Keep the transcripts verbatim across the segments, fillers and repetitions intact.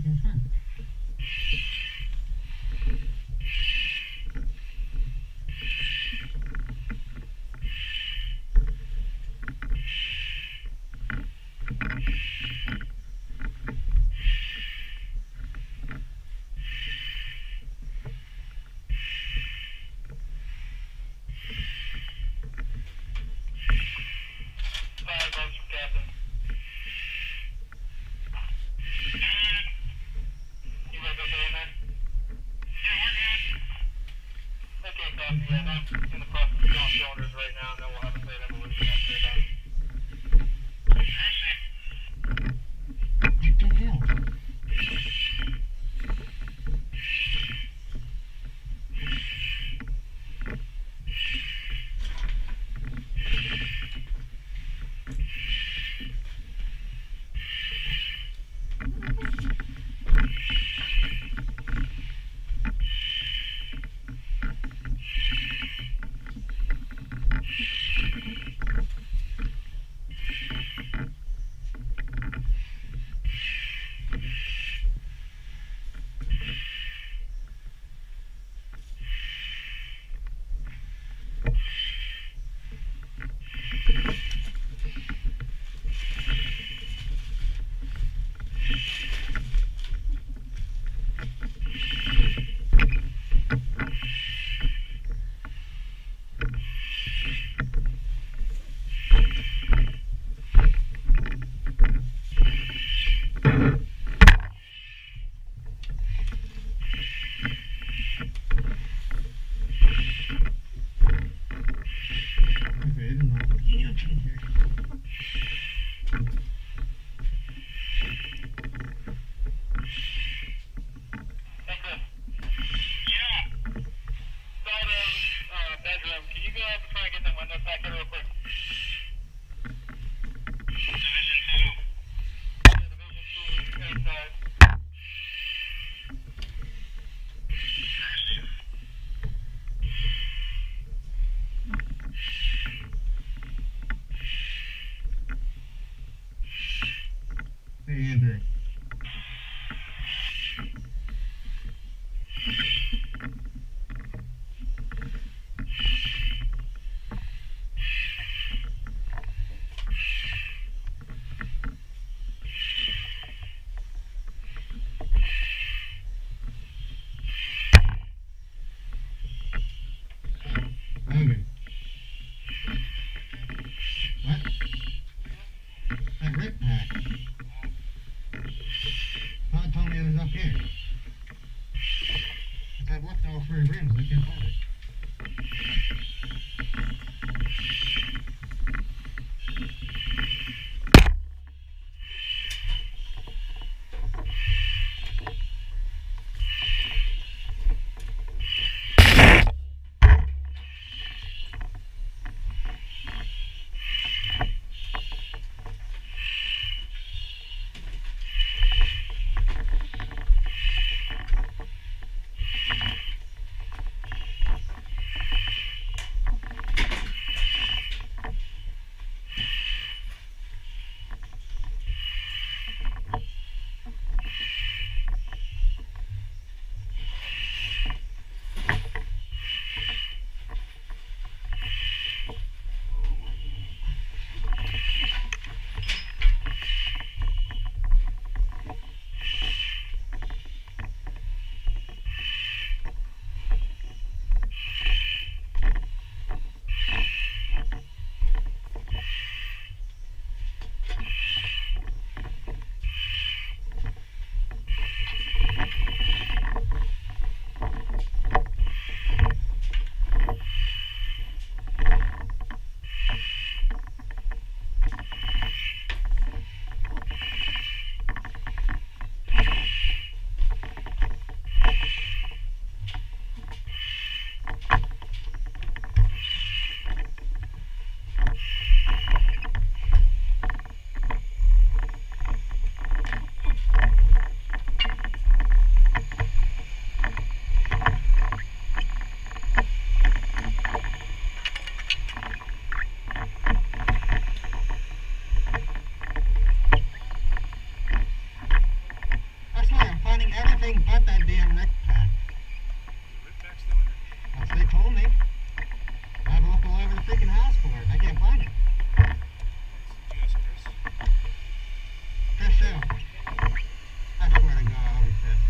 think I can. everything but that damn neck pack. Once they told me, I've looked all over the freaking house for it. I can't find it. Chris Hill. I swear to God, I'll be pissed.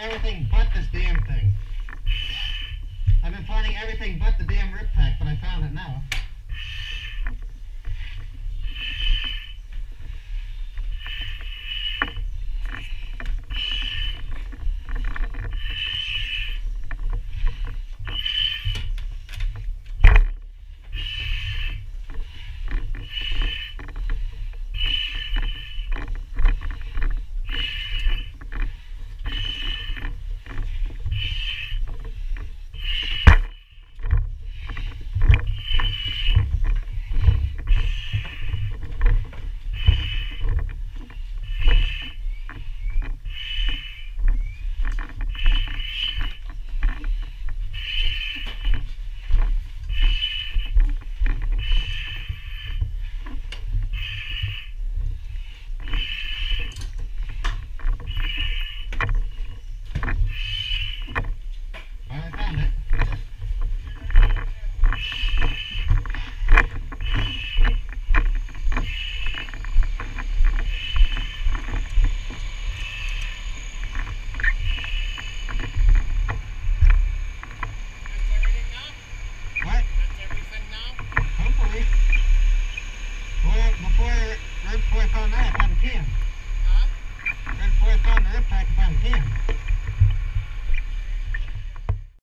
Everything but this damn thing. I've been finding everything but the damn rip pack, but I found it now. You That's what's on that, I'm ten.